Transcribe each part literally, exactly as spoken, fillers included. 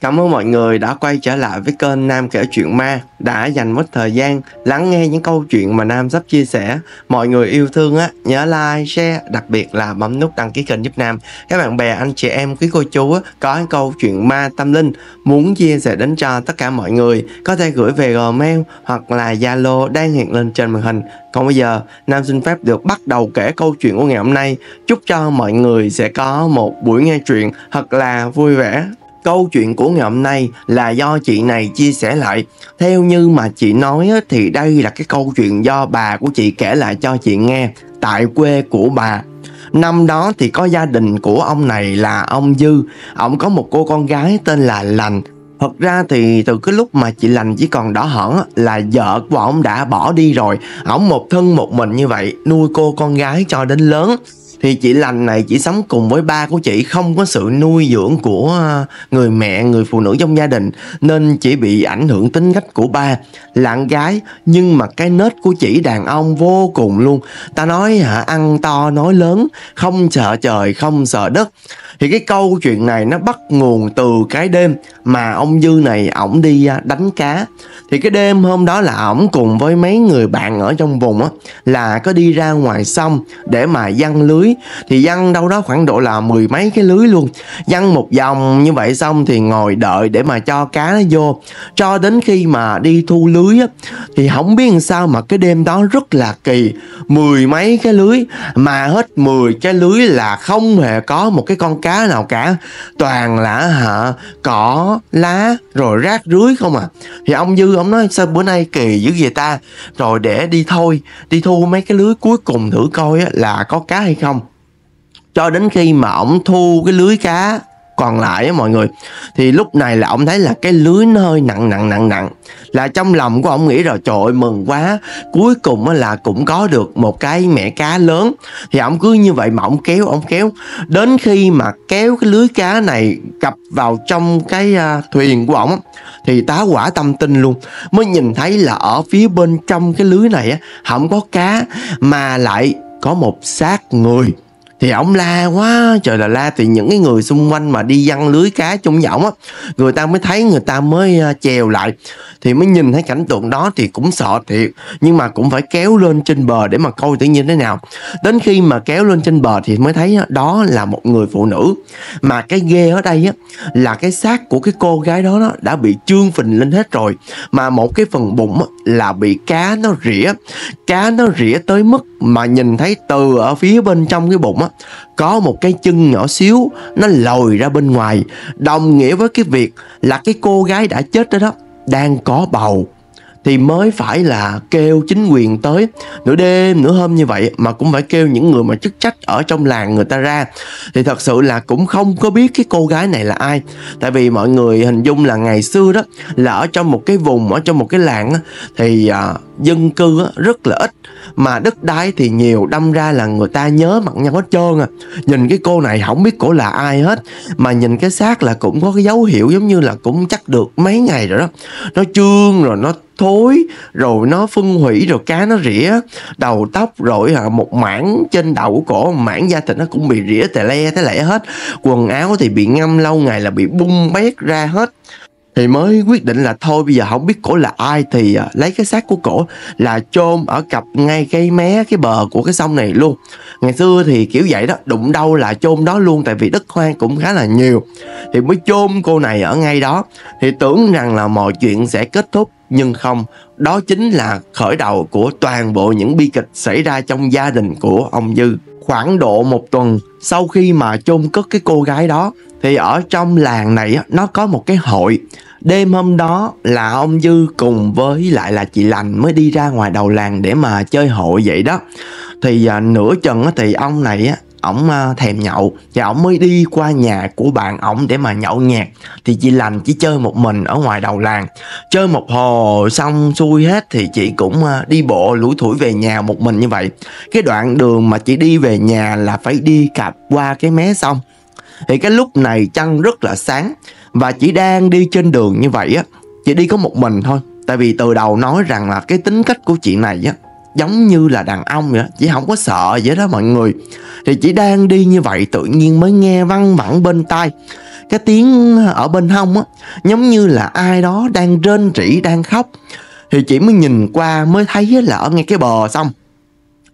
Cảm ơn mọi người đã quay trở lại với kênh Nam Kể Chuyện Ma, đã dành mất thời gian lắng nghe những câu chuyện mà Nam sắp chia sẻ. Mọi người yêu thương á, nhớ like, share, đặc biệt là bấm nút đăng ký kênh giúp Nam. Các bạn bè, anh chị em, quý cô chú á, có những câu chuyện ma tâm linh muốn chia sẻ đến cho tất cả mọi người, có thể gửi về Gmail hoặc là Zalo đang hiện lên trên màn hình. Còn bây giờ, Nam xin phép được bắt đầu kể câu chuyện của ngày hôm nay. Chúc cho mọi người sẽ có một buổi nghe chuyện thật là vui vẻ. Câu chuyện của ngày hôm nay là do chị này chia sẻ lại. Theo như mà chị nói thì đây là cái câu chuyện do bà của chị kể lại cho chị nghe. Tại quê của bà, năm đó thì có gia đình của ông này là ông Dư. Ông có một cô con gái tên là Lành. Thật ra thì từ cái lúc mà chị Lành chỉ còn đỏ hỏn là vợ của ông đã bỏ đi rồi. Ông một thân một mình như vậy nuôi cô con gái cho đến lớn. Thì chị Lành này chỉ sống cùng với ba của chị, không có sự nuôi dưỡng của người mẹ, người phụ nữ trong gia đình, nên chị bị ảnh hưởng tính cách của ba. Là con gái nhưng mà cái nết của chị đàn ông vô cùng luôn. Ta nói hả, ăn to nói lớn, không sợ trời không sợ đất. Thì cái câu chuyện này nó bắt nguồn từ cái đêm mà ông Dư này ổng đi đánh cá. Thì cái đêm hôm đó là ổng cùng với mấy người bạn ở trong vùng á, là có đi ra ngoài sông để mà giăng lưới. Thì giăng đâu đó khoảng độ là mười mấy cái lưới luôn. Giăng một vòng như vậy xong thì ngồi đợi để mà cho cá nó vô. Cho đến khi mà đi thu lưới á, thì không biết làm sao mà cái đêm đó rất là kỳ. Mười mấy cái lưới, mà hết mười cái lưới là không hề có một cái con cá nào cả, toàn là hả cỏ lá rồi rác rưới không à. Thì ông Dư ông nói sao bữa nay kỳ dữ vậy ta, rồi để đi thôi, đi thu mấy cái lưới cuối cùng thử coi là có cá hay không. Cho đến khi mà ổng thu cái lưới cá còn lại á mọi người, thì lúc này là ông thấy là cái lưới nó hơi nặng nặng nặng nặng là trong lòng của ông nghĩ rồi, trời ơi mừng quá, cuối cùng á là cũng có được một cái mẻ cá lớn. Thì ông cứ như vậy mà ông kéo ông kéo đến khi mà kéo cái lưới cá này cặp vào trong cái thuyền của ông thì tá quả tâm tinh luôn, mới nhìn thấy là ở phía bên trong cái lưới này á không có cá mà lại có một xác người. Thì ổng la quá trời là la, thì những cái người xung quanh mà đi giăng lưới cá chung với ổng á, người ta mới thấy, người ta mới chèo lại thì mới nhìn thấy cảnh tượng đó thì cũng sợ thiệt, nhưng mà cũng phải kéo lên trên bờ để mà coi tự nhiên thế nào. Đến khi mà kéo lên trên bờ thì mới thấy đó là một người phụ nữ. Mà cái ghê ở đây á là cái xác của cái cô gái đó đó đã bị trương phình lên hết rồi, mà một cái phần bụng là bị cá nó rỉa, cá nó rỉa tới mức mà nhìn thấy từ ở phía bên trong cái bụng á có một cái chân nhỏ xíu nó lồi ra bên ngoài, đồng nghĩa với cái việc là cái cô gái đã chết đó đó đang có bầu. Thì mới phải là kêu chính quyền tới, nửa đêm nửa hôm như vậy mà cũng phải kêu những người mà chức trách ở trong làng người ta ra. Thì thật sự là cũng không có biết cái cô gái này là ai. Tại vì mọi người hình dung là ngày xưa đó là ở trong một cái vùng, ở trong một cái làng thì à, dân cư rất là ít, mà đất đai thì nhiều, đâm ra là người ta nhớ mặt nhau hết trơn à. Nhìn cái cô này không biết cổ là ai hết, mà nhìn cái xác là cũng có cái dấu hiệu giống như là cũng chắc được mấy ngày rồi đó. Nó trương rồi nó thối, rồi nó phân hủy, rồi cá nó rỉa đầu tóc, rồi một mảng trên đầu của cổ, mảng da thịt nó cũng bị rỉa tè le té lẽ hết, quần áo thì bị ngâm lâu ngày là bị bung bét ra hết. Thì mới quyết định là thôi bây giờ không biết cổ là ai thì lấy cái xác của cổ là chôn ở cặp ngay cái mé cái bờ của cái sông này luôn. Ngày xưa thì kiểu vậy đó, đụng đâu là chôn đó luôn, tại vì đất hoang cũng khá là nhiều. Thì mới chôn cô này ở ngay đó, thì tưởng rằng là mọi chuyện sẽ kết thúc, nhưng không, đó chính là khởi đầu của toàn bộ những bi kịch xảy ra trong gia đình của ông Dư. Khoảng độ một tuần sau khi mà chôn cất cái cô gái đó thì ở trong làng này nó có một cái hội. Đêm hôm đó là ông Dư cùng với lại là chị Lành mới đi ra ngoài đầu làng để mà chơi hội vậy đó. Thì à, nửa chừng thì ông này á, ổng thèm nhậu thì ổng mới đi qua nhà của bạn ổng để mà nhậu nhẹt. Thì chị Lành chỉ chơi một mình ở ngoài đầu làng. Chơi một hồi xong xuôi hết thì chị cũng đi bộ lủi thủi về nhà một mình như vậy. Cái đoạn đường mà chị đi về nhà là phải đi cạp qua cái mé sông. Thì cái lúc này trăng rất là sáng, và chị đang đi trên đường như vậy á, chị đi có một mình thôi. Tại vì từ đầu nói rằng là cái tính cách của chị này á giống như là đàn ông vậy đó, chị không có sợ vậy đó mọi người. Thì chị đang đi như vậy tự nhiên mới nghe văng vẳng bên tai cái tiếng ở bên hông á, giống như là ai đó đang rên rỉ, đang khóc. Thì chị mới nhìn qua mới thấy là ở ngay cái bờ xong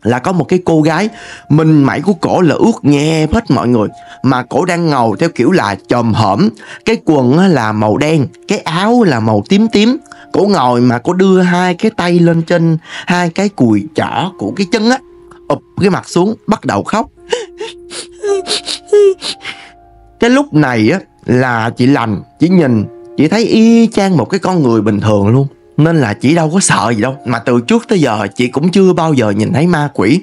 là có một cái cô gái, mình mẩy của cổ là ướt nhẹp hết mọi người, mà cổ đang ngầu theo kiểu là chòm hổm. Cái quần là màu đen, cái áo là màu tím tím. Cổ ngồi mà cổ đưa hai cái tay lên trên hai cái cùi chỏ của cái chân á, ụp cái mặt xuống, bắt đầu khóc. Cái lúc này á là chị Lành, chị nhìn, chị thấy y chang một cái con người bình thường luôn, nên là chị đâu có sợ gì đâu. Mà từ trước tới giờ chị cũng chưa bao giờ nhìn thấy ma quỷ.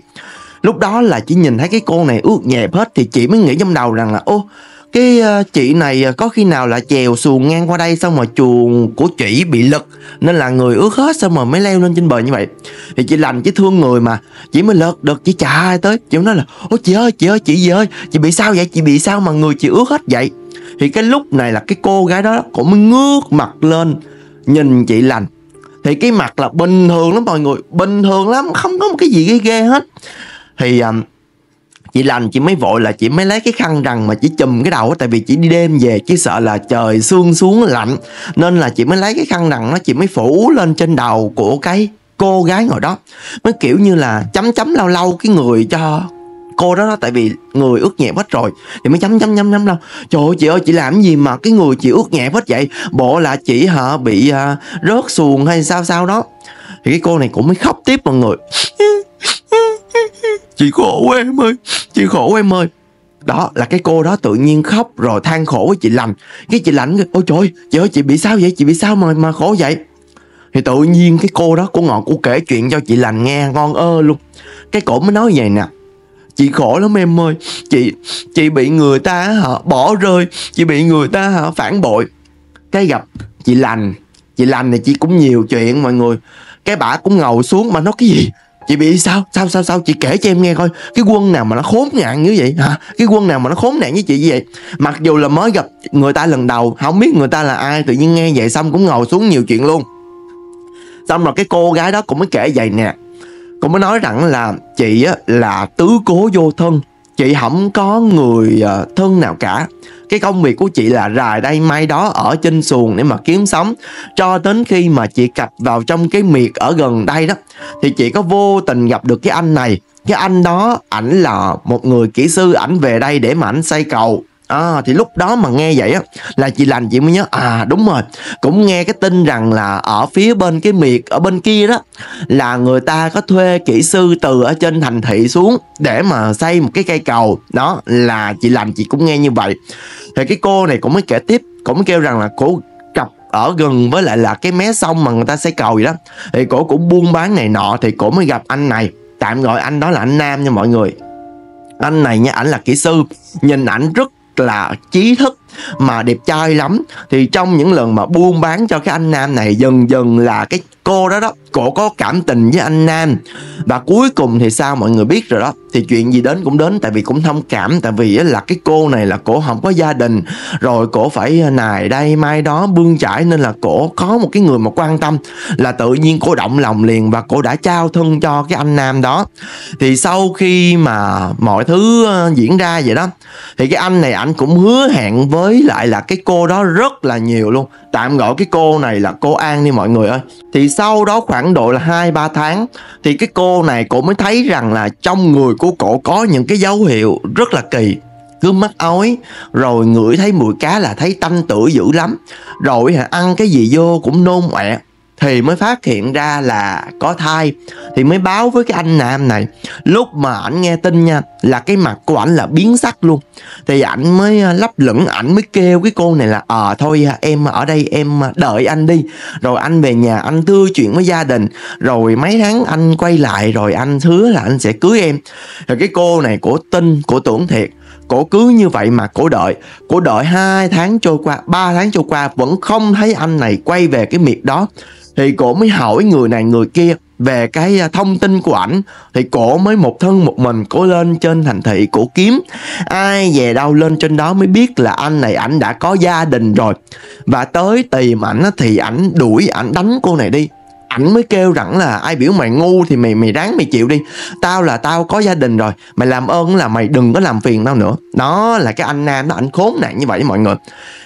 Lúc đó là chị nhìn thấy cái cô này ướt nhẹp hết, thì chị mới nghĩ trong đầu rằng là ô, cái chị này có khi nào là chèo xuồng ngang qua đây, xong rồi chuồng của chị bị lật nên là người ướt hết, xong rồi mới leo lên trên bờ như vậy. Thì chị Lành chỉ thương người mà, chị mới lật được, chị chả ai tới. Chị nói là ô chị ơi, chị ơi, chị gì ơi, chị bị sao vậy, chị bị sao mà người chị ướt hết vậy. Thì cái lúc này là cái cô gái đó cũng mới ngước mặt lên nhìn chị Lành. Thì cái mặt là bình thường lắm mọi người, bình thường lắm, không có một cái gì ghê ghê hết. Thì um, chị Lành chị mới vội là chị mới lấy cái khăn rằn mà chị chùm cái đầu, tại vì chị đi đêm về chứ sợ là trời sương xuống lạnh, nên là chị mới lấy cái khăn rằn nó, chị mới phủ lên trên đầu của cái cô gái ngồi đó, mới kiểu như là chấm chấm lau lau cái người cho cô đó, đó tại vì người ướt nhẹp hết rồi thì mới chấm chấm chấm chấm đâu. Trời ơi chị ơi, chị làm gì mà cái người chị ướt nhẹp hết vậy, bộ là chị hả bị à, rớt xuồng hay sao sao đó. Thì cái cô này cũng mới khóc tiếp mọi người. Chị khổ em ơi, chị khổ em ơi. Đó là cái cô đó tự nhiên khóc rồi than khổ với chị Lành. Cái chị Lành ôi trời ơi, chị ơi chị bị sao vậy, chị bị sao mà mà khổ vậy. Thì tự nhiên cái cô đó của ngọn cô kể chuyện cho chị Lành nghe ngon ơ luôn. Cái cổ mới nói vậy nè: chị khổ lắm em ơi, chị chị bị người ta hả bỏ rơi, chị bị người ta hả phản bội. Cái gặp chị Lành, chị Lành này chị cũng nhiều chuyện mọi người. Cái bả cũng ngầu xuống mà nói cái gì, chị bị sao, sao sao sao, chị kể cho em nghe coi, cái quân nào mà nó khốn nạn như vậy hả, cái quân nào mà nó khốn nạn với chị như vậy. Mặc dù là mới gặp người ta lần đầu, không biết người ta là ai, tự nhiên nghe vậy xong cũng ngầu xuống nhiều chuyện luôn. Xong rồi cái cô gái đó cũng mới kể vậy nè, cũng mới nói rằng là chị á, là tứ cố vô thân, chị không có người thân nào cả. Cái công việc của chị là rài đây mai đó ở trên xuồng để mà kiếm sống, cho đến khi mà chị cặp vào trong cái miệt ở gần đây đó, thì chị có vô tình gặp được cái anh này. Cái anh đó, ảnh là một người kỹ sư, ảnh về đây để mà ảnh xây cầu. À, thì lúc đó mà nghe vậy á là chị Lành chị mới nhớ, à đúng rồi, cũng nghe cái tin rằng là ở phía bên cái miệt ở bên kia đó là người ta có thuê kỹ sư từ ở trên thành thị xuống để mà xây một cái cây cầu. Đó là chị Lành chị cũng nghe như vậy. Thì cái cô này cũng mới kể tiếp, cũng kêu rằng là cô cặp ở gần với lại là cái mé sông mà người ta xây cầu vậy đó. Thì cô cũng buôn bán này nọ, thì cô mới gặp anh này, tạm gọi anh đó là anh Nam nha mọi người. Anh này nha, ảnh là kỹ sư, nhìn ảnh rất là trí thức mà đẹp trai lắm. Thì trong những lần mà buôn bán cho cái anh Nam này, dần dần là cái cô đó đó, cô có cảm tình với anh Nam. Và cuối cùng thì sao mọi người biết rồi đó, thì chuyện gì đến cũng đến, tại vì cũng thông cảm, tại vì là cái cô này là cô không có gia đình, rồi cô phải này đây mai đó bươn chải, nên là cô có một cái người mà quan tâm, là tự nhiên cô động lòng liền và cô đã trao thân cho cái anh Nam đó. Thì sau khi mà mọi thứ diễn ra vậy đó, thì cái anh này anh cũng hứa hẹn với lại là cái cô đó rất là nhiều luôn, tạm gọi cái cô này là cô An đi mọi người ơi. Thì sau đó khoảng độ là hai ba tháng, thì cái cô này cũng mới thấy rằng là trong người của cổ có những cái dấu hiệu rất là kỳ, cứ mắc ói, rồi ngửi thấy mùi cá là thấy tanh tưởi dữ lắm, rồi ăn cái gì vô cũng nôn ọe. Thì mới phát hiện ra là có thai, thì mới báo với cái anh Nam này. Lúc mà ảnh nghe tin nha, là cái mặt của ảnh là biến sắc luôn. Thì ảnh mới lấp lửng, ảnh mới kêu cái cô này là ờ à, thôi em ở đây em đợi anh đi, rồi anh về nhà anh thưa chuyện với gia đình, rồi mấy tháng anh quay lại, rồi anh hứa là anh sẽ cưới em. Rồi cái cô này cổ tin, cổ tưởng thiệt, cổ cứ như vậy mà cổ đợi. Cổ đợi hai tháng trôi qua, ba tháng trôi qua vẫn không thấy anh này quay về cái miệt đó. Thì cổ mới hỏi người này người kia về cái thông tin của ảnh. Thì cổ mới một thân một mình cổ lên trên thành thị cổ kiếm. Ai về đâu lên trên đó mới biết là anh này ảnh đã có gia đình rồi. Và tới tìm ảnh thì ảnh đuổi, ảnh đánh cô này đi. ảnh mới kêu rằng là ai biểu mày ngu thì mày mày ráng mày chịu đi, tao là tao có gia đình rồi, mày làm ơn là mày đừng có làm phiền tao nữa. Đó là cái anh Nam đó, ảnh khốn nạn như vậy với mọi người.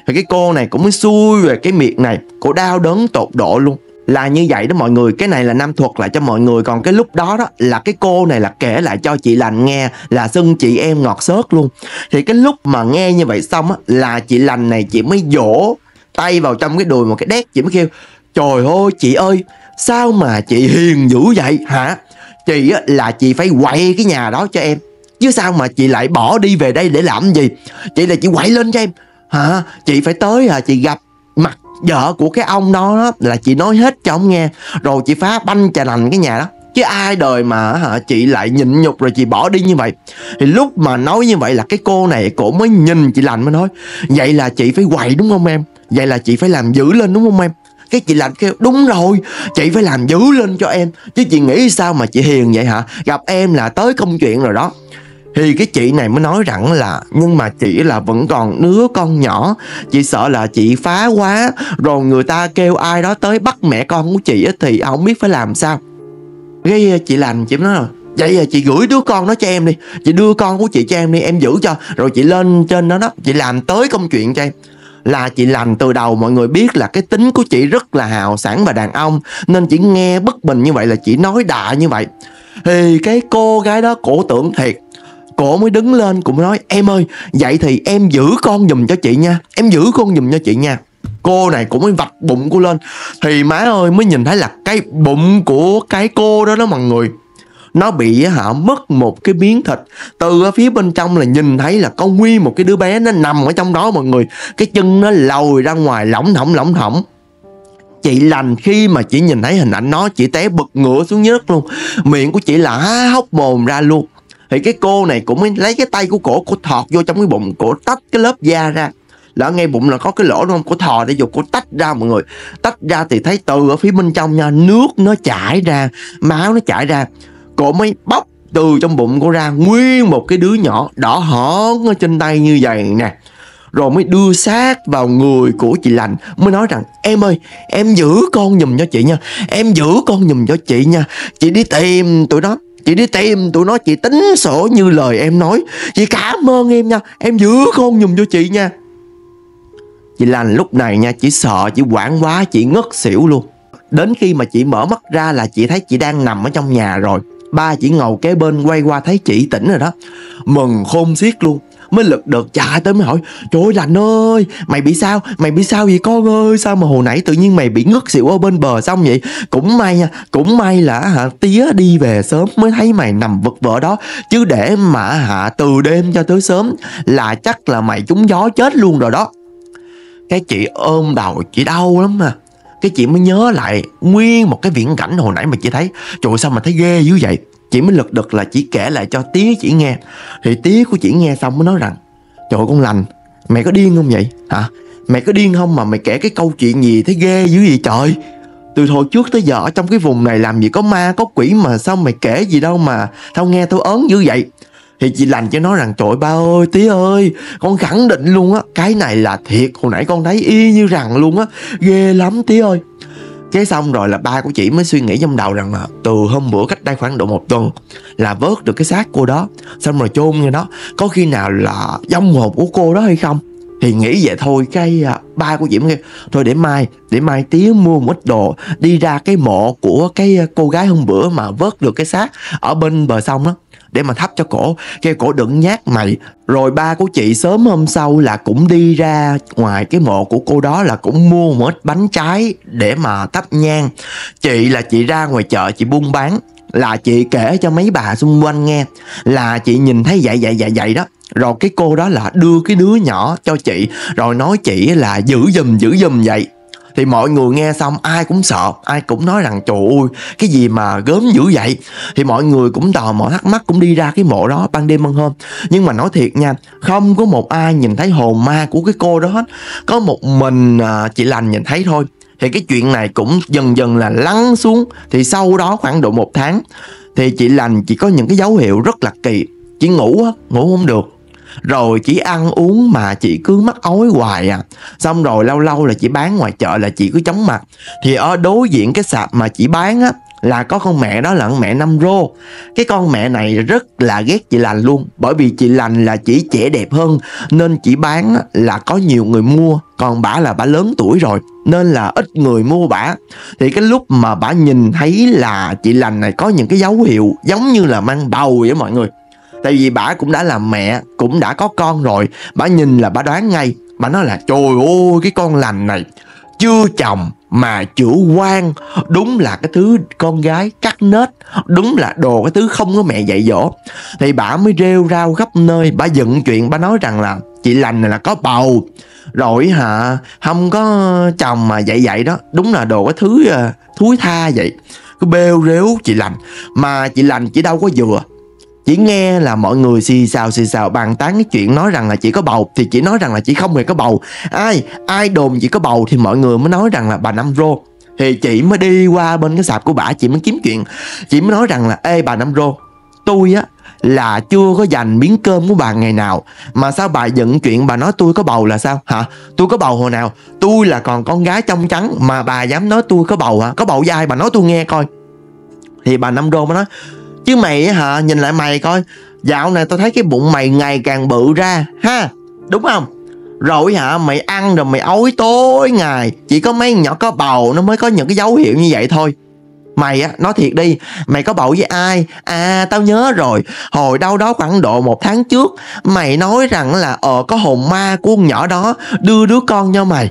Thì cái cô này cũng mới xui về cái miệng này, cô đau đớn tột độ luôn. Là như vậy đó mọi người, cái này là Nam thuật lại cho mọi người. Còn cái lúc đó đó là cái cô này là kể lại cho chị Lành nghe, là xưng chị em ngọt xớt luôn. Thì cái lúc mà nghe như vậy xong á, là chị Lành này chị mới dỗ tay vào trong cái đùi một cái đét, chị mới kêu trời ơi chị ơi, sao mà chị hiền dữ vậy hả? Chị á, là chị phải quậy cái nhà đó cho em, chứ sao mà chị lại bỏ đi về đây để làm gì? Chị là chị quậy lên cho em hả? Chị phải tới hả? Chị gặp mặt vợ của cái ông đó, đó là chị nói hết cho ông nghe, rồi chị phá banh chà lành cái nhà đó. Chứ ai đời mà hả, chị lại nhịn nhục rồi chị bỏ đi như vậy. Thì lúc mà nói như vậy là cái cô này cổ mới nhìn chị Lành mới nói, vậy là chị phải quậy đúng không em? Vậy là chị phải làm dữ lên đúng không em? Cái chị Lành kêu đúng rồi, chị phải làm dữ lên cho em, chứ chị nghĩ sao mà chị hiền vậy hả? Gặp em là tới công chuyện rồi đó. Thì cái chị này mới nói rằng là nhưng mà chị là vẫn còn đứa con nhỏ, chị sợ là chị phá quá rồi người ta kêu ai đó tới bắt mẹ con của chị thì không biết phải làm sao. Cái chị Lành chị nói rồi, vậy là chị gửi đứa con đó cho em đi, chị đưa con của chị cho em đi, em giữ cho, rồi chị lên trên đó đó, chị làm tới công chuyện cho em. Là chị Lành từ đầu mọi người biết là cái tính của chị rất là hào sảng và đàn ông, nên chị nghe bất bình như vậy là chị nói đạ như vậy. Thì cái cô gái đó cổ tưởng thiệt, cổ mới đứng lên cũng nói em ơi, vậy thì em giữ con giùm cho chị nha, em giữ con giùm cho chị nha. Cô này cũng mới vạch bụng cô lên, thì má ơi mới nhìn thấy là cái bụng của cái cô đó đó mọi người, nó bị hả mất một cái miếng thịt. Từ ở phía bên trong là nhìn thấy là có nguyên một cái đứa bé nó nằm ở trong đó mọi người. Cái chân nó lồi ra ngoài lỏng thỏng lỏng thỏng. Chị Lành khi mà chị nhìn thấy hình ảnh nó, chị té bật ngửa xuống đất luôn, miệng của chị là há hốc mồm ra luôn. Thì cái cô này cũng mới lấy cái tay của cổ, cổ thọt vô trong cái bụng, cổ tách cái lớp da ra. Là ngay bụng là có cái lỗ đúng không, cổ thò để dục, cổ tách ra mọi người. Tách ra thì thấy từ ở phía bên trong nha, nước nó chảy ra, máu nó chảy ra. Cổ mới bóc từ trong bụng cô ra nguyên một cái đứa nhỏ đỏ hỏn ở trên tay như vậy nè. Rồi mới đưa sát vào người của chị Lành, mới nói rằng em ơi, em giữ con giùm cho chị nha, em giữ con giùm cho chị nha. Chị đi tìm tụi nó, chị đi tìm tụi nó, chị tính sổ như lời em nói. Chị cảm ơn em nha, em giữ con giùm cho chị nha. Chị Lành lúc này nha, chị sợ, chị hoảng quá, chị ngất xỉu luôn. Đến khi mà chị mở mắt ra là chị thấy chị đang nằm ở trong nhà rồi. Ba chị ngầu kế bên quay qua thấy chị tỉnh rồi đó, mừng khôn xiết luôn, mới lật đật chạy tới mới hỏi trời ơi Lành ơi, mày bị sao, mày bị sao vậy con ơi, sao mà hồi nãy tự nhiên mày bị ngất xỉu ở bên bờ xong vậy? Cũng may nha, cũng may là hả tía đi về sớm mới thấy mày nằm vật vỡ đó, chứ để mà hả từ đêm cho tới sớm là chắc là mày trúng gió chết luôn rồi đó. Cái chị ôm đầu chị đau lắm mà. Cái chị mới nhớ lại nguyên một cái viễn cảnh hồi nãy mà chị thấy, trời ơi, sao mà thấy ghê dữ vậy. Chị mới lật đật là chị kể lại cho tía chị nghe. Thì tía của chị nghe xong mới nói rằng trời ơi con Lành, mày có điên không vậy hả? Mày có điên không mà mày kể cái câu chuyện gì thấy ghê dữ vậy trời? Từ hồi trước tới giờ ở trong cái vùng này làm gì có ma có quỷ mà sao mày kể gì đâu mà tao nghe tao ớn dữ vậy. Thì chị Lành cho nói rằng trời ba ơi tía ơi, con khẳng định luôn á, cái này là thiệt, hồi nãy con thấy y như rằng luôn á, ghê lắm tía ơi. Cái xong rồi là ba của chị mới suy nghĩ trong đầu rằng là từ hôm bữa cách đây khoảng độ một tuần là vớt được cái xác cô đó, xong rồi chôn như đó, có khi nào là vong hồn của cô đó hay không? Thì nghĩ vậy thôi, cái à, ba của chị mới kêu thôi để mai, để mai tía mua một ít đồ đi ra cái mộ của cái cô gái hôm bữa mà vớt được cái xác ở bên bờ sông đó, để mà thắp cho cổ, kêu cổ đựng nhát mày. Rồi ba của chị sớm hôm sau là cũng đi ra ngoài cái mộ của cô đó, là cũng mua một ít bánh trái để mà thắp nhang. Chị là chị ra ngoài chợ chị buôn bán, là chị kể cho mấy bà xung quanh nghe là chị nhìn thấy vậy vậy vậy vậy đó. Rồi cái cô đó là đưa cái đứa nhỏ cho chị, rồi nói chị là giữ giùm giữ giùm vậy. Thì mọi người nghe xong ai cũng sợ, ai cũng nói rằng trời ơi cái gì mà gớm dữ vậy. Thì mọi người cũng tò mò thắc mắc, cũng đi ra cái mộ đó ban đêm ban hôm. Nhưng mà nói thiệt nha, không có một ai nhìn thấy hồn ma của cái cô đó hết, có một mình à, chị Lành nhìn thấy thôi. Thì cái chuyện này cũng dần dần là lắng xuống. Thì sau đó khoảng độ một tháng thì chị Lành chỉ có những cái dấu hiệu rất là kỳ. Chị ngủ á, ngủ không được, rồi chỉ ăn uống mà chị cứ mắc ói hoài à. Xong rồi lâu lâu là chị bán ngoài chợ là chị cứ chóng mặt. Thì ở đối diện cái sạp mà chị bán á là có con mẹ đó là con mẹ Năm Rô. Cái con mẹ này rất là ghét chị Lành luôn, bởi vì chị Lành là chỉ trẻ đẹp hơn nên chị bán là có nhiều người mua, còn bả là bả lớn tuổi rồi nên là ít người mua bả. Thì cái lúc mà bả nhìn thấy là chị Lành này có những cái dấu hiệu giống như là mang bầu vậy mọi người. Tại vì bả cũng đã là mẹ, cũng đã có con rồi, bả nhìn là bả đoán ngay. Bả nói là trời ơi, cái con Lành này chưa chồng mà chữ quan, đúng là cái thứ con gái cắt nết, đúng là đồ cái thứ không có mẹ dạy dỗ. Thì bà mới rêu rao khắp nơi, bà dựng chuyện, bà nói rằng là chị Lành này là có bầu rồi hả, không có chồng mà dạy vậy đó, đúng là đồ cái thứ uh, thúi tha vậy. Cứ bêu rếu chị Lành, mà chị Lành chỉ đâu có vừa. Chỉ nghe là mọi người xì xào xì xào bàn tán cái chuyện nói rằng là chị có bầu, thì chị nói rằng là chị không hề có bầu. Ai ai đồn chị có bầu thì mọi người mới nói rằng là bà Năm Rô. Thì chị mới đi qua bên cái sạp của bà, chị mới kiếm chuyện, chị mới nói rằng là ê bà Năm Rô, tôi á là chưa có dành miếng cơm của bà ngày nào, mà sao bà dựng chuyện bà nói tôi có bầu là sao hả? Tôi có bầu hồi nào? Tôi là còn con gái trong trắng mà bà dám nói tôi có bầu hả? Có bầu với ai bà nói tôi nghe coi. Thì bà Năm Rô mới nói chứ mày hả, nhìn lại mày coi, dạo này tao thấy cái bụng mày ngày càng bự ra ha, đúng không? Rồi hả, mày ăn rồi mày ói tối ngày, chỉ có mấy nhỏ có bầu nó mới có những cái dấu hiệu như vậy thôi. Mày á, nói thiệt đi, mày có bầu với ai? À tao nhớ rồi, hồi đâu đó khoảng độ một tháng trước, mày nói rằng là ờ có hồn ma của con nhỏ đó đưa đứa con cho mày,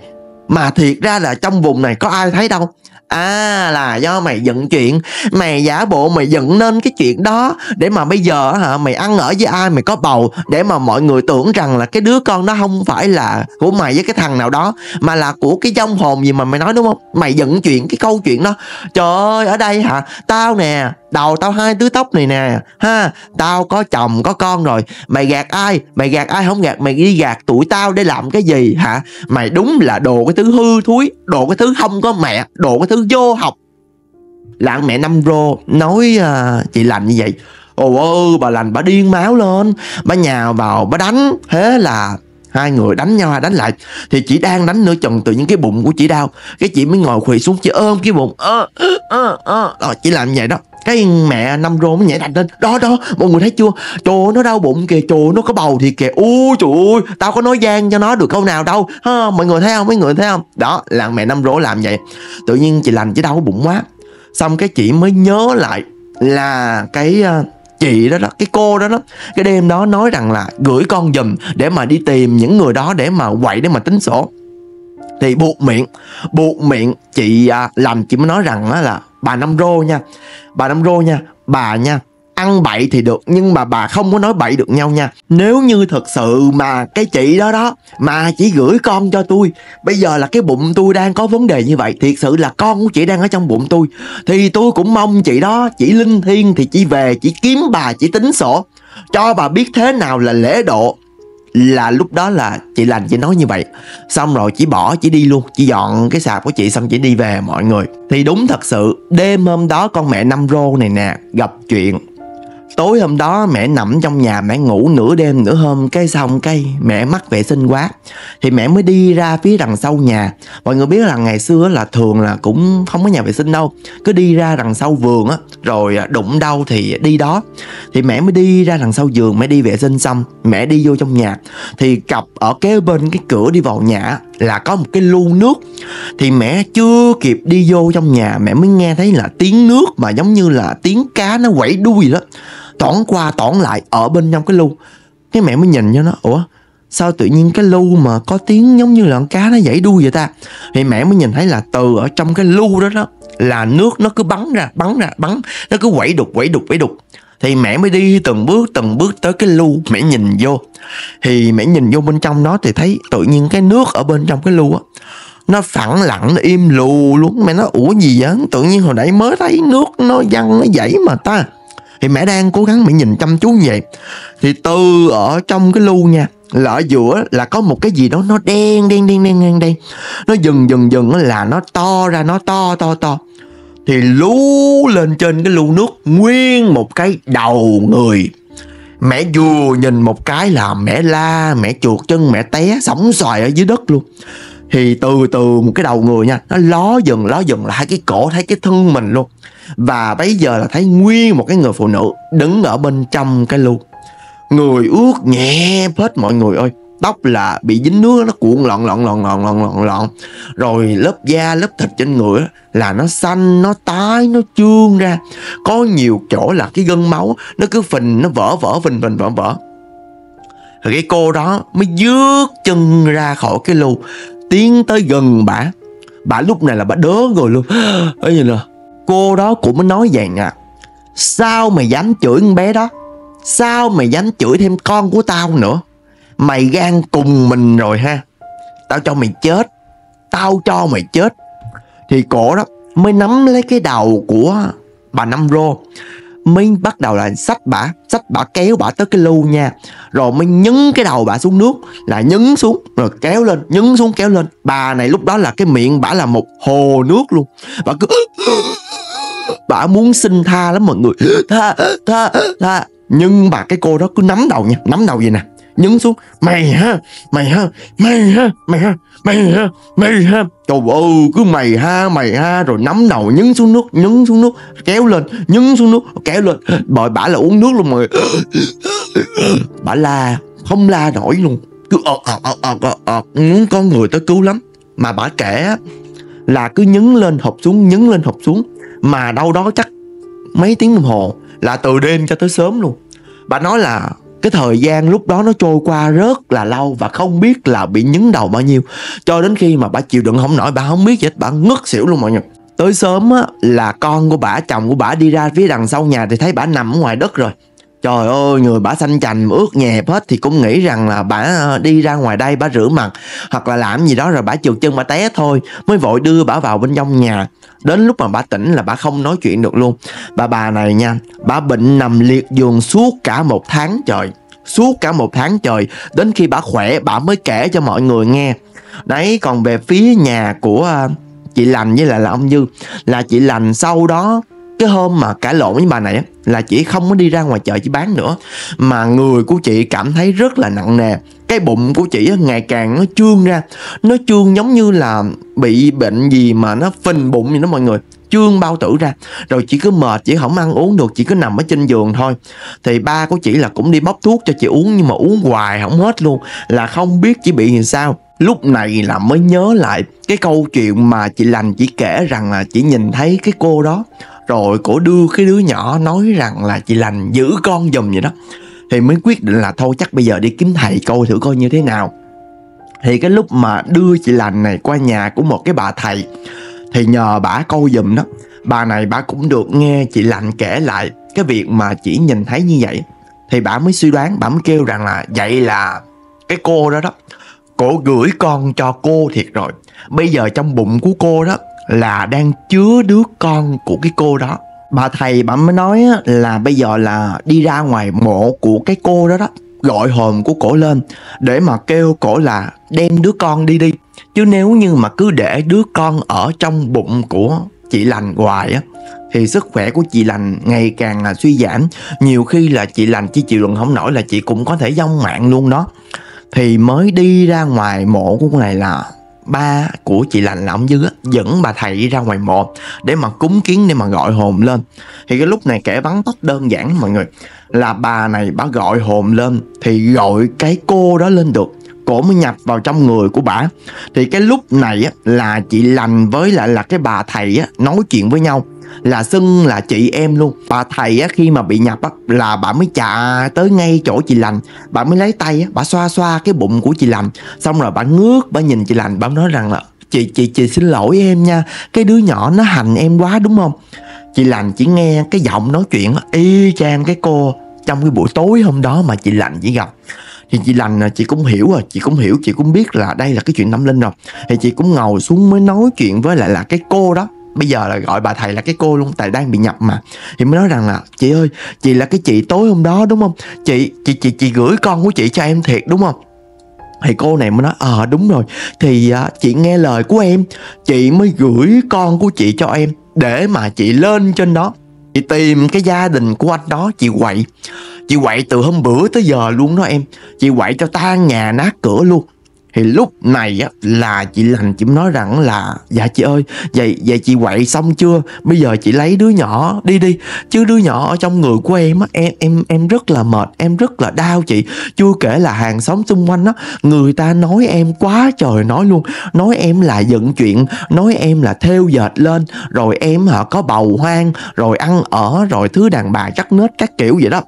mà thiệt ra là trong vùng này có ai thấy đâu. À là do mày dựng chuyện, mày giả bộ mày dựng nên cái chuyện đó để mà bây giờ hả mày ăn ở với ai, mày có bầu để mà mọi người tưởng rằng là cái đứa con đó không phải là của mày với cái thằng nào đó, mà là của cái vong hồn gì mà mày nói, đúng không? Mày dựng chuyện cái câu chuyện đó. Trời ơi, ở đây hả, tao nè, đầu tao hai tứ tóc này nè ha, tao có chồng có con rồi. Mày gạt ai? Mày gạt ai không gạt, mày đi gạt tụi tao để làm cái gì hả? Mày đúng là đồ cái thứ hư thúi, đồ cái thứ không có mẹ, đồ cái thứ vô học. Là mẹ Năm Rô nói uh, chị Lành như vậy. Ồ ơi, bà Lành bà điên máu lên, bà nhào vào bà đánh. Thế là hai người đánh nhau đánh lại. Thì chị đang đánh nửa chừng từ những cái bụng của chị đau, cái chị mới ngồi khuỵu xuống, chị ôm cái bụng. Ơ ơ ơ Rồi chị làm như vậy đó, cái mẹ Năm Rô mới nhảy đành lên. Đó đó, mọi người thấy chưa, trời nó đau bụng kìa, trời nó có bầu thì kìa. Ui trời ơi, tao có nói gian cho nó được câu nào đâu ha, mọi người thấy không, mấy người thấy không? Đó là mẹ Năm Rô làm vậy. Tự nhiên chị Lành chỉ đau bụng quá. Xong cái chị mới nhớ lại là cái chị đó đó, cái cô đó đó, cái đêm đó nói rằng là gửi con giùm để mà đi tìm những người đó để mà quậy, để mà tính sổ. Thì buộc miệng, buộc miệng chị Lành chị mới nói rằng đó là bà Năm Rô nha, bà Năm Rô nha, bà nha, ăn bậy thì được nhưng mà bà không có nói bậy được nhau nha. Nếu như thật sự mà cái chị đó đó mà chỉ gửi con cho tôi, bây giờ là cái bụng tôi đang có vấn đề như vậy, thiệt sự là con của chị đang ở trong bụng tôi, thì tôi cũng mong chị đó, chị linh thiêng thì chị về, chị kiếm bà, chị tính sổ cho bà biết thế nào là lễ độ. Là lúc đó là chị Lành chị nói như vậy. Xong rồi chị bỏ, chị đi luôn, chị dọn cái sạp của chị xong chị đi về mọi người. Thì đúng thật sự đêm hôm đó con mẹ Năm Rô này nè gặp chuyện. Tối hôm đó mẹ nằm trong nhà mẹ ngủ nửa đêm nửa hôm, cái xong cây mẹ mắc vệ sinh quá thì mẹ mới đi ra phía đằng sau nhà. Mọi người biết là ngày xưa là thường là cũng không có nhà vệ sinh đâu, cứ đi ra đằng sau vườn á, rồi đụng đâu thì đi đó. Thì mẹ mới đi ra đằng sau vườn, mẹ đi vệ sinh xong mẹ đi vô trong nhà, thì cặp ở kế bên cái cửa đi vào nhà là có một cái lu nước. Thì mẹ chưa kịp đi vô trong nhà, mẹ mới nghe thấy là tiếng nước mà giống như là tiếng cá nó quẩy đuôi đó, tỏn qua tỏn lại ở bên trong cái lu. Cái mẹ mới nhìn cho nó, ủa sao tự nhiên cái lu mà có tiếng giống như là con cá nó vẫy đuôi vậy ta? Thì mẹ mới nhìn thấy là từ ở trong cái lu đó đó là nước nó cứ bắn ra, bắn ra, bắn, nó cứ quẩy đục, quẩy đục, quẩy đục. Thì mẹ mới đi từng bước từng bước tới cái lu, mẹ nhìn vô. Thì mẹ nhìn vô bên trong đó thì thấy tự nhiên cái nước ở bên trong cái lu á nó phẳng lặng, nó im lù luôn. Mẹ nói ủa gì vậy, tự nhiên hồi nãy mới thấy nước nó văng nó dãy mà ta. Thì mẹ đang cố gắng mẹ nhìn chăm chú như vậy, thì từ ở trong cái lu nha, là ở giữa là có một cái gì đó nó đen đen đen đen đen đen, nó dần dần dần là nó to ra, nó to to to. Thì lú lên trên cái lu nước nguyên một cái đầu người. Mẹ vừa nhìn một cái là mẹ la, mẹ chuột chân mẹ té sóng xoài ở dưới đất luôn. Thì từ từ một cái đầu người nha, nó ló dần ló dần là thấy cái cổ, thấy cái thân mình luôn. Và bây giờ là thấy nguyên một cái người phụ nữ đứng ở bên trong cái lu. Người ướt nhẹ hết mọi người ơi. Tóc là bị dính nước, nó cuộn lọn lọn lọn lọn lọn lọn lọn. Rồi lớp da, lớp thịt trên người là nó xanh, nó tái, nó trương ra. Có nhiều chỗ là cái gân máu nó cứ phình, nó vỡ vỡ, phình phình vỡ vỡ. Rồi cái cô đó mới dước chân ra khỏi cái lu, tiến tới gần bả. Bả lúc này là bả đớ rồi luôn. Ê nhìn nè, cô đó cũng mới nói vậy nè: sao mày dám chửi con bé đó? Sao mày dám chửi thêm con của tao nữa? Mày gan cùng mình rồi ha. Tao cho mày chết. Tao cho mày chết. Thì cổ đó mới nắm lấy cái đầu của bà Năm Rô, mới bắt đầu là xách bả, xách bả kéo bả tới cái lu nha. Rồi mới nhấn cái đầu bả xuống nước, là nhấn xuống rồi kéo lên, nhấn xuống kéo lên. Bà này lúc đó là cái miệng bả là một hồ nước luôn. Bả cứ bả muốn xin tha lắm mọi người, tha tha tha. Nhưng mà cái cô đó cứ nắm đầu nha, nắm đầu vậy nè, nhấn xuống: mày ha, mày ha, mày ha, mày ha, mày ha, mày ha. Trời ơi, cứ mày ha, mày ha. Rồi nắm đầu nhấn xuống nước, nhấn xuống nước, kéo lên, nhấn xuống nước, kéo lên. Bởi bả là uống nước luôn mọi người. Bả la, không la nổi luôn. Cứ ọt ọt ọt ọt ọt ọt, muốn con người tới cứu lắm. Mà bả kể là cứ nhấn lên hộp xuống, nhấn lên hộp xuống. Mà đâu đó chắc mấy tiếng đồng hồ, là từ đêm cho tới sớm luôn. Bà nói là cái thời gian lúc đó nó trôi qua rất là lâu, và không biết là bị nhấn đầu bao nhiêu, cho đến khi mà bà chịu đựng không nổi, bà không biết gì hết, bà ngất xỉu luôn mọi người. Tới sớm á, là con của bà, chồng của bà đi ra phía đằng sau nhà thì thấy bà nằm ở ngoài đất rồi. Trời ơi, người bà xanh chành ướt nhẹp hết, thì cũng nghĩ rằng là bà đi ra ngoài đây bà rửa mặt hoặc là làm gì đó rồi bà trượt chân bà té thôi, mới vội đưa bà vào bên trong nhà. Đến lúc mà bà tỉnh là bà không nói chuyện được luôn. Bà bà này nha, bà bệnh nằm liệt giường suốt cả một tháng trời. Suốt cả một tháng trời, đến khi bà khỏe bà mới kể cho mọi người nghe. Đấy, còn về phía nhà của chị Lành với lại là ông Dư, là chị Lành sau đó cái hôm mà cãi lộn với bà này là chị không có đi ra ngoài chợ chị bán nữa, mà người của chị cảm thấy rất là nặng nề. Cái bụng của chị ngày càng nó trương ra, nó trương giống như là bị bệnh gì mà nó phình bụng vậy đó mọi người, trương bao tử ra. Rồi chị cứ mệt, chị không ăn uống được, chị cứ nằm ở trên giường thôi. Thì ba của chị là cũng đi bóc thuốc cho chị uống, nhưng mà uống hoài không hết luôn, là không biết chị bị làm sao. Lúc này là mới nhớ lại cái câu chuyện mà chị Lành chỉ kể rằng là chị nhìn thấy cái cô đó, rồi cổ đưa cái đứa nhỏ nói rằng là chị Lành giữ con giùm vậy đó. Thì mới quyết định là thôi chắc bây giờ đi kiếm thầy coi thử coi như thế nào. Thì cái lúc mà đưa chị Lành này qua nhà của một cái bà thầy, thì nhờ bả coi giùm đó. Bà này bả cũng được nghe chị Lành kể lại cái việc mà chỉ nhìn thấy như vậy, thì bả mới suy đoán, bả mới kêu rằng là vậy là cái cô đó đó, cổ gửi con cho cô thiệt rồi. Bây giờ trong bụng của cô đó là đang chứa đứa con của cái cô đó. Bà thầy bà mới nói là bây giờ là đi ra ngoài mộ của cái cô đó đó, gọi hồn của cổ lên để mà kêu cổ là đem đứa con đi đi. Chứ nếu như mà cứ để đứa con ở trong bụng của chị Lành hoài á, thì sức khỏe của chị Lành ngày càng là suy giảm. Nhiều khi là chị Lành chỉ chịu đựng không nổi là chị cũng có thể vong mạng luôn đó. Thì mới đi ra ngoài mộ của cô này là ba của chị Lành là ông Dư á, dẫn bà thầy đi ra ngoài mộ để mà cúng kiến, để mà gọi hồn lên. Thì cái lúc này kể vắn tắt đơn giản mọi người, là bà này bà gọi hồn lên thì gọi cái cô đó lên được, cổ mới nhập vào trong người của bà. Thì cái lúc này á, là chị Lành với lại là cái bà thầy á, nói chuyện với nhau, là xưng là chị em luôn. Bà thầy á, khi mà bị nhập á, là bà mới chạy tới ngay chỗ chị Lành, bà mới lấy tay á, bà xoa xoa cái bụng của chị Lành, xong rồi bà ngước, bà nhìn chị Lành, bà nói rằng là Chị chị chị xin lỗi em nha, cái đứa nhỏ nó hành em quá đúng không? Chị Lành chỉ nghe cái giọng nói chuyện á, y chang cái cô trong cái buổi tối hôm đó mà chị Lành chỉ gặp. Thì chị Lành chị cũng hiểu rồi, chị cũng hiểu, chị cũng biết là đây là cái chuyện tâm linh rồi. Thì chị cũng ngồi xuống mới nói chuyện với lại là cái cô đó. Bây giờ là gọi bà thầy là cái cô luôn, tại đang bị nhập mà. Thì mới nói rằng là chị ơi, chị là cái chị tối hôm đó đúng không? Chị chị chị chị gửi con của chị cho em thiệt đúng không? Thì cô này mới nói ờ à, đúng rồi, thì à, chị nghe lời của em, chị mới gửi con của chị cho em để mà chị lên trên đó. Chị tìm cái gia đình của anh đó, chị quậy. Chị quậy từ hôm bữa tới giờ luôn đó em. Chị quậy cho tan nhà nát cửa luôn. Thì lúc này á, là chị Lành chị nói rằng là dạ chị ơi, vậy vậy chị quậy xong chưa? Bây giờ chị lấy đứa nhỏ đi đi, chứ đứa nhỏ ở trong người của em á, em em em rất là mệt, em rất là đau chị. Chưa kể là hàng xóm xung quanh á, người ta nói em quá trời nói luôn, nói em là dựng chuyện, nói em là thêu dệt lên, rồi em hả có bầu hoang, rồi ăn ở, rồi thứ đàn bà chắc nết các kiểu vậy đó.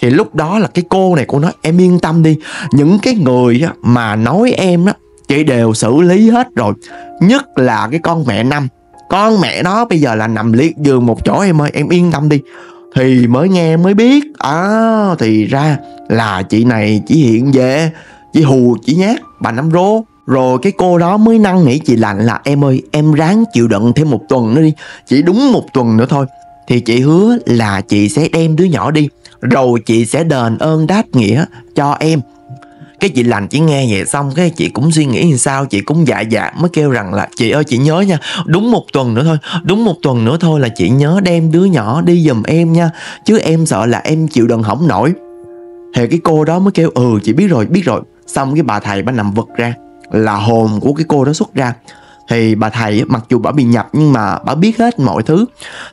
Thì lúc đó là cái cô này cô nói em yên tâm đi, những cái người mà nói em đó chị đều xử lý hết rồi, nhất là cái con mẹ Năm. Con mẹ nó bây giờ là nằm liệt giường một chỗ em ơi, em yên tâm đi. Thì mới nghe mới biết à, thì ra là chị này chỉ hiện về, chị hù chị nhát bà Năm Rô. Rồi cái cô đó mới năn nỉ chị Lành là em ơi, em ráng chịu đựng thêm một tuần nữa đi, chỉ đúng một tuần nữa thôi, thì chị hứa là chị sẽ đem đứa nhỏ đi, rồi chị sẽ đền ơn đáp nghĩa cho em. Cái chị Lành chỉ nghe vậy xong cái chị cũng suy nghĩ sao, chị cũng dạ dạ mới kêu rằng là chị ơi chị nhớ nha, đúng một tuần nữa thôi, đúng một tuần nữa thôi là chị nhớ đem đứa nhỏ đi giùm em nha, chứ em sợ là em chịu đựng không nổi. Thì cái cô đó mới kêu ừ chị biết rồi biết rồi. Xong cái bà thầy bà nằm vật ra là hồn của cái cô đó xuất ra. Thì bà thầy mặc dù bà bị nhập nhưng mà bà biết hết mọi thứ.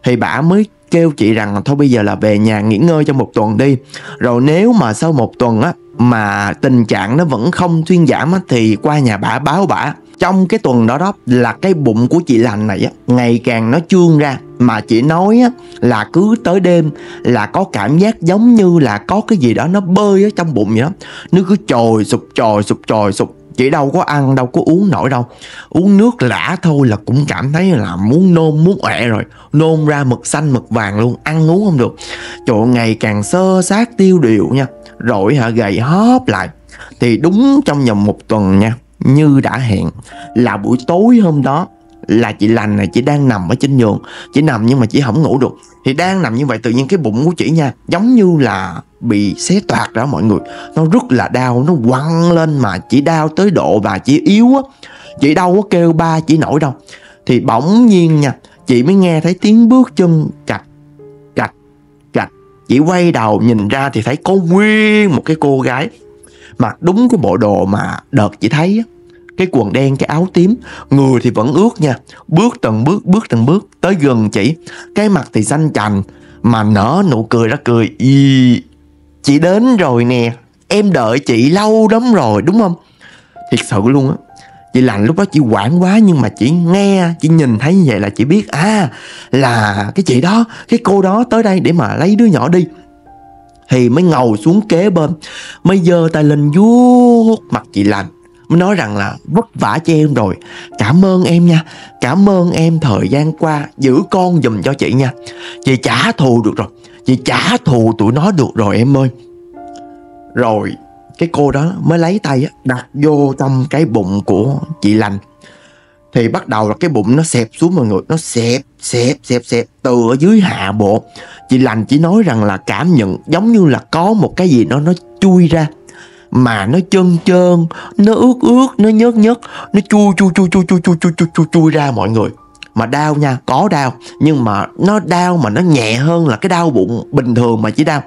Thì bà mới kêu chị rằng thôi bây giờ là về nhà nghỉ ngơi trong một tuần đi, rồi nếu mà sau một tuần á mà tình trạng nó vẫn không thuyên giảm á, thì qua nhà bả báo bả. Trong cái tuần đó đó là cái bụng của chị Lành này á ngày càng nó trương ra, mà chị nói á là cứ tới đêm là có cảm giác giống như là có cái gì đó nó bơi ở trong bụng vậy đó, nó cứ trồi sụp trồi sụp trồi sụp. Chị đâu có ăn đâu có uống nổi đâu, uống nước lã thôi là cũng cảm thấy là muốn nôn muốn ọe rồi, nôn ra mực xanh mực vàng luôn, ăn uống không được. Trời ơi, ngày càng sơ sát tiêu điều nha, rồi hả gầy hóp lại. Thì đúng trong vòng một tuần nha, như đã hẹn là buổi tối hôm đó là chị Lành này chị đang nằm ở trên giường, chị nằm nhưng mà chị không ngủ được. Thì đang nằm như vậy tự nhiên cái bụng của chị nha, giống như là bị xé toạc đó mọi người, nó rất là đau, nó quăng lên mà chị đau tới độ và chị yếu á, chị đâu có kêu ba chị nổi đâu. Thì bỗng nhiên nha, chị mới nghe thấy tiếng bước chân cạch cạch cạch. Chị quay đầu nhìn ra thì thấy có nguyên một cái cô gái mặc đúng cái bộ đồ mà đợt chị thấy á, cái quần đen cái áo tím, người thì vẫn ướt nha, bước từng bước bước từng bước tới gần chị, cái mặt thì xanh chành mà nở nụ cười ra cười y. Chị đến rồi nè, em đợi chị lâu lắm rồi đúng không? Thiệt sự luôn á, chị Lành lúc đó chị hoảng quá, nhưng mà chị nghe, chị nhìn thấy như vậy là chị biết à là cái chị đó, cái cô đó tới đây để mà lấy đứa nhỏ đi. Thì mới ngầu xuống kế bên, mới giơ tay lên vuốt mặt chị Lành, mới nói rằng là vất vả cho em rồi, cảm ơn em nha, cảm ơn em thời gian qua giữ con giùm cho chị nha, chị trả thù được rồi, chị trả thù tụi nó được rồi em ơi. Rồi cái cô đó mới lấy tay đặt vô trong cái bụng của chị Lành. Thì bắt đầu là cái bụng nó xẹp xuống mọi người, nó xẹp xẹp xẹp xẹp từ ở dưới hạ bộ. Chị Lành chỉ nói rằng là cảm nhận giống như là có một cái gì nó nó chui ra, mà nó trơn trơn, nó ướt ướt, nó nhớt nhớt, nó chui chui chui chui chui chui chui chui chui ra mọi người. Mà đau nha, có đau, nhưng mà nó đau mà nó nhẹ hơn là cái đau bụng bình thường mà chỉ đau.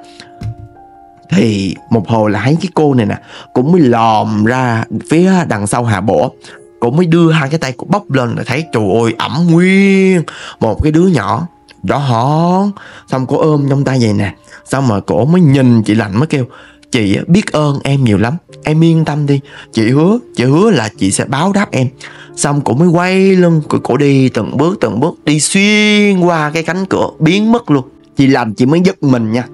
Thì một hồi là thấy cái cô này nè cũng mới lòm ra phía đằng sau hạ bộ, cũng mới đưa hai cái tay của bóc lên là thấy trời ơi ẩm nguyên một cái đứa nhỏ đó hón. Xong cô ôm trong tay vậy nè, xong rồi cổ mới nhìn chị Lành mới kêu chị biết ơn em nhiều lắm, em yên tâm đi, chị hứa, chị hứa là chị sẽ báo đáp em. Xong cổ mới quay lưng, cổ đi từng bước từng bước, đi xuyên qua cái cánh cửa, biến mất luôn. Chị Lành chị mới giật mình nha,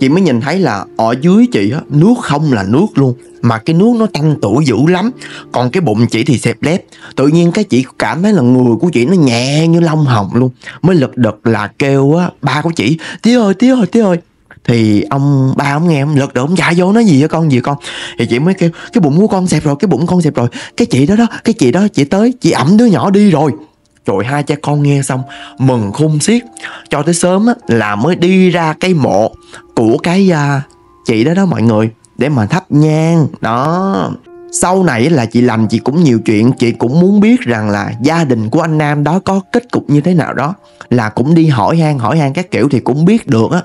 chị mới nhìn thấy là ở dưới chị á, nước không là nước luôn, mà cái nước nó tanh tủi dữ lắm, còn cái bụng chị thì xẹp lép. Tự nhiên cái chị cảm thấy là người của chị nó nhẹ như lông hồng luôn, mới lật đật là kêu á, ba của chị, tía ơi tía ơi tía ơi. Thì ông ba ông nghe ông lật đổ ông chạy vô nói gì vậy con gì con. Thì chị mới kêu cái bụng của con xẹp rồi, cái bụng con xẹp rồi, cái chị đó đó, cái chị đó chị tới chị ẵm đứa nhỏ đi rồi. Trời, hai cha con nghe xong mừng khôn xiết. Cho tới sớm á, là mới đi ra cái mộ của cái uh, chị đó đó mọi người để mà thắp nhang đó. Sau này là chị Lành chị cũng nhiều chuyện, chị cũng muốn biết rằng là gia đình của anh Nam đó có kết cục như thế nào đó, là cũng đi hỏi han hỏi han các kiểu thì cũng biết được á,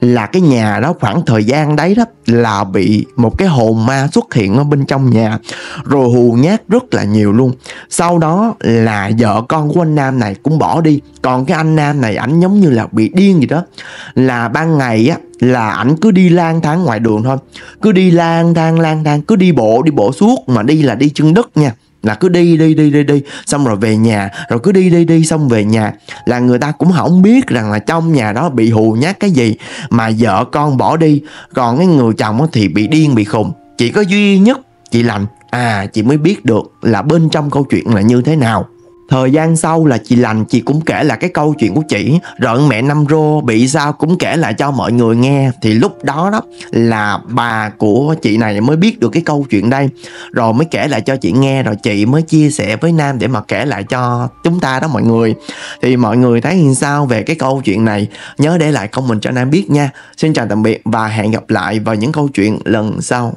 là cái nhà đó khoảng thời gian đấy đó là bị một cái hồn ma xuất hiện ở bên trong nhà rồi hù nhát rất là nhiều luôn. Sau đó là vợ con của anh Nam này cũng bỏ đi, còn cái anh Nam này ảnh giống như là bị điên gì đó, là ban ngày á là ảnh cứ đi lang thang ngoài đường thôi, cứ đi lang thang lang thang cứ đi bộ đi bộ suốt, mà đi là đi chân đất nha, là cứ đi đi đi đi đi xong rồi về nhà, rồi cứ đi đi đi xong về nhà, là người ta cũng không biết rằng là trong nhà đó bị hù nhát cái gì, mà vợ con bỏ đi, còn cái người chồng thì bị điên bị khùng. Chỉ có duy nhất chị Lành à chị mới biết được là bên trong câu chuyện là như thế nào. Thời gian sau là chị Lành chị cũng kể là cái câu chuyện của chị, rồi mẹ Năm Rô bị sao cũng kể lại cho mọi người nghe. Thì lúc đó đó là bà của chị này mới biết được cái câu chuyện đây, rồi mới kể lại cho chị nghe, rồi chị mới chia sẻ với Nam để mà kể lại cho chúng ta đó mọi người. Thì mọi người thấy như sao về cái câu chuyện này, nhớ để lại comment cho Nam biết nha. Xin chào tạm biệt và hẹn gặp lại vào những câu chuyện lần sau.